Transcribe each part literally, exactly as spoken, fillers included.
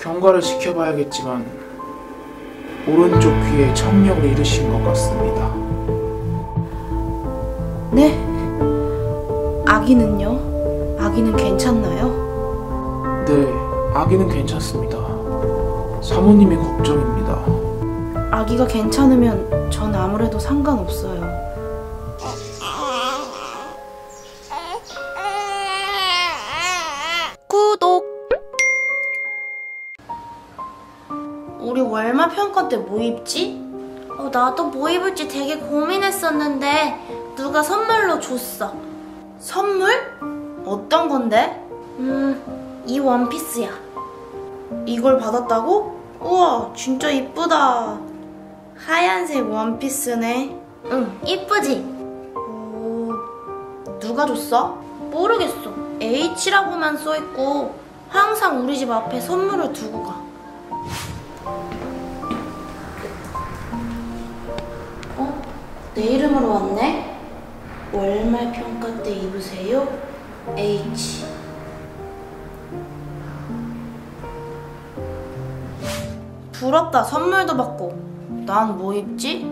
경과를 지켜봐야겠지만 오른쪽 귀에 청력을 잃으신 것 같습니다. 네? 아기는요? 아기는 괜찮나요? 네, 아기는 괜찮습니다. 사모님이 걱정입니다. 아기가 괜찮으면 전 아무래도 상관없어요. 우리 월말 평가 때 뭐 입지? 어, 나도 뭐 입을지 되게 고민했었는데 누가 선물로 줬어. 선물? 어떤 건데? 음, 이 원피스야. 이걸 받았다고? 우와, 진짜 이쁘다. 하얀색 원피스네. 응, 이쁘지? 오, 누가 줬어? 모르겠어. H라고만 써있고 항상 우리 집 앞에 선물을 두고 가. 어? 내 이름으로 왔네? 월말 평가 때 입으세요? H. 부럽다, 선물도 받고. 난 뭐 입지?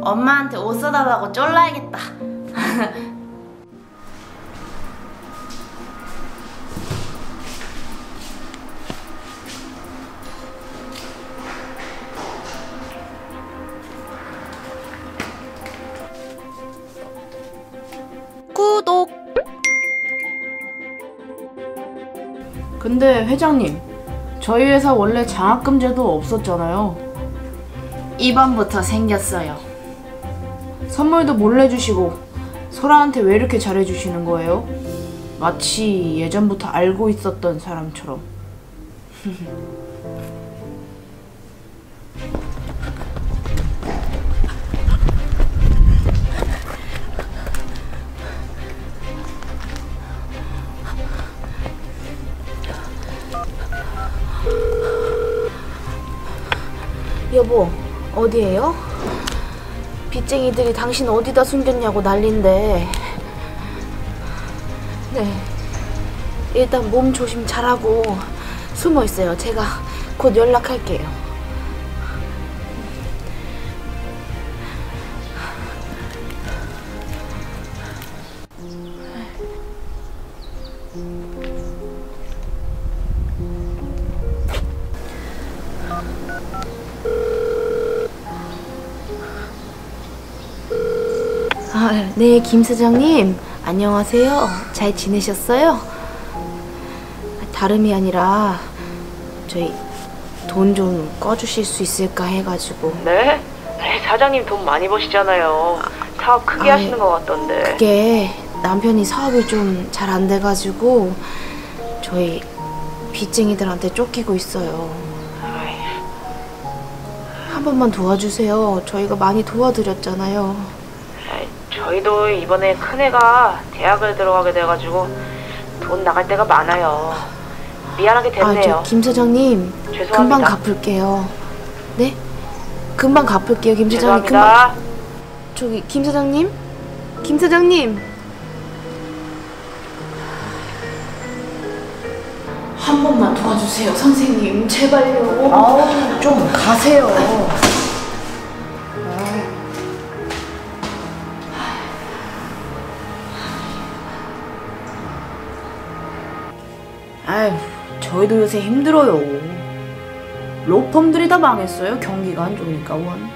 엄마한테 옷 사달라고 쫄라야겠다. 구독. 근데 회장님, 저희 회사 원래 장학금 제도 없었잖아요. 이번부터 생겼어요. 선물도 몰래 주시고 설아한테 왜 이렇게 잘해주시는 거예요? 마치 예전부터 알고 있었던 사람처럼. 여보, 어디에요? 빚쟁이들이 당신 어디다 숨겼냐고 난린데. 네, 일단 몸 조심 잘하고 숨어 있어요. 제가 곧 연락할게요. 아, 네, 김 사장님 안녕하세요. 잘 지내셨어요? 다름이 아니라 저희 돈 좀 꺼주실 수 있을까 해가지고. 네? 네, 사장님 돈 많이 버시잖아요. 사업 크게 아, 하시는 것 같던데. 그게 남편이 사업이 좀 잘 안 돼가지고 저희 빚쟁이들한테 쫓기고 있어요. 한 번만 도와주세요. 저희가 많이 도와드렸잖아요. 저희도 이번에 큰애가 대학을 들어가게 돼가지고 돈 나갈 데가 많아요. 미안하게 됐네요. 아, 저 김 사장님, 죄송합니다. 금방 갚을게요. 네? 금방 갚을게요, 김 사장님. 금방. 저기 김 사장님? 김 사장님! 한 번만 도와주세요, 선생님. 제발요. 아우, 좀 가세요. 아휴, 저희도 요새 힘들어요. 로펌들이 다 망했어요. 경기가 안 좋으니까 원.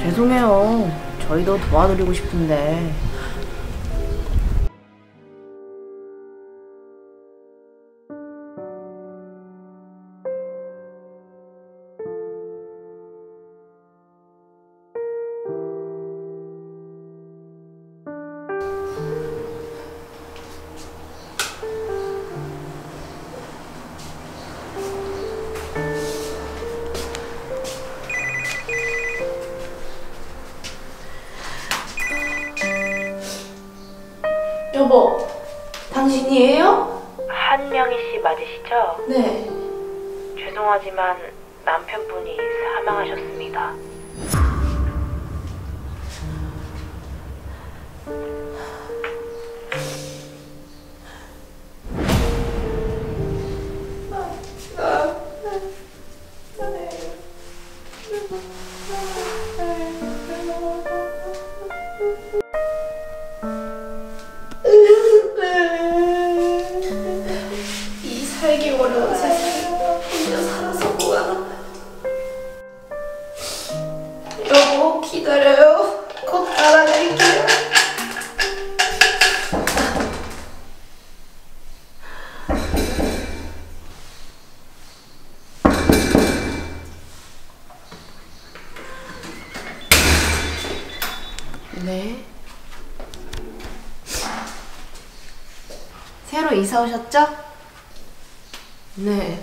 죄송해요. 저희도 도와드리고 싶은데. 여보, 당신이에요? 한명희 씨 맞으시죠? 네. 죄송하지만 남편분이 사망하셨습니다. 평생 혼자 살아서 뭐야. 여보 기다려요. 곧 따라갈게요. 네. 새로 이사 오셨죠? 네.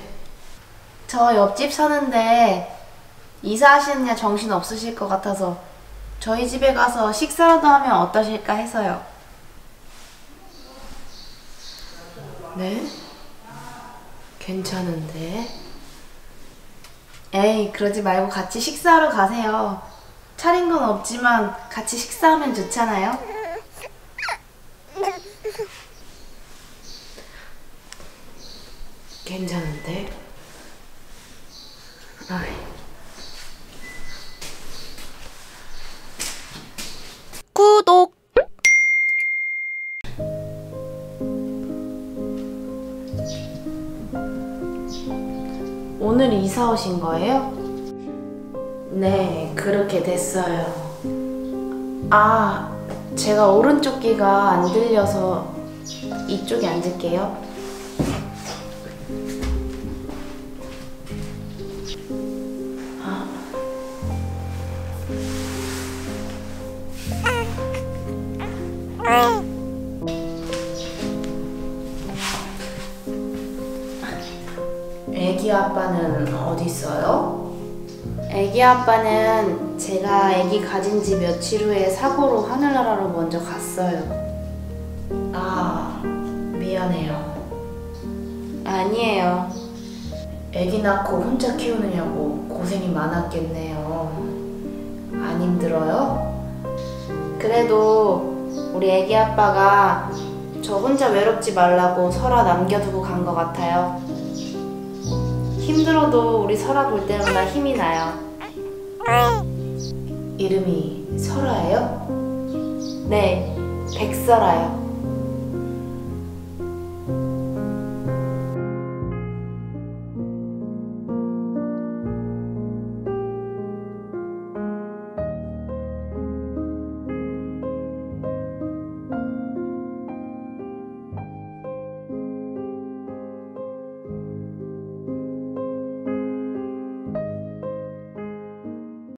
저 옆집 사는데 이사하시느냐 정신 없으실 것 같아서 저희 집에 가서 식사라도 하면 어떠실까 해서요. 네? 괜찮은데? 에이, 그러지 말고 같이 식사하러 가세요. 차린 건 없지만 같이 식사하면 좋잖아요. 괜찮은데? 아이. 구독! 오늘 이사 오신 거예요? 네, 그렇게 됐어요. 아, 제가 오른쪽 귀가 안 들려서 이쪽에 앉을게요. 애기 아빠는 어디 있어요? 애기 아빠는 제가 애기 가진 지 며칠 후에 사고로 하늘나라로 먼저 갔어요. 아, 미안해요. 아니에요. 애기 낳고 혼자 키우느냐고 고생이 많았겠네요. 안 힘들어요? 그래도 우리 애기 아빠가 저 혼자 외롭지 말라고 설아 남겨두고 간 것 같아요. 힘들어도 우리 설아 볼 때마다 힘이 나요. 이름이 설아예요? 네, 백설아요.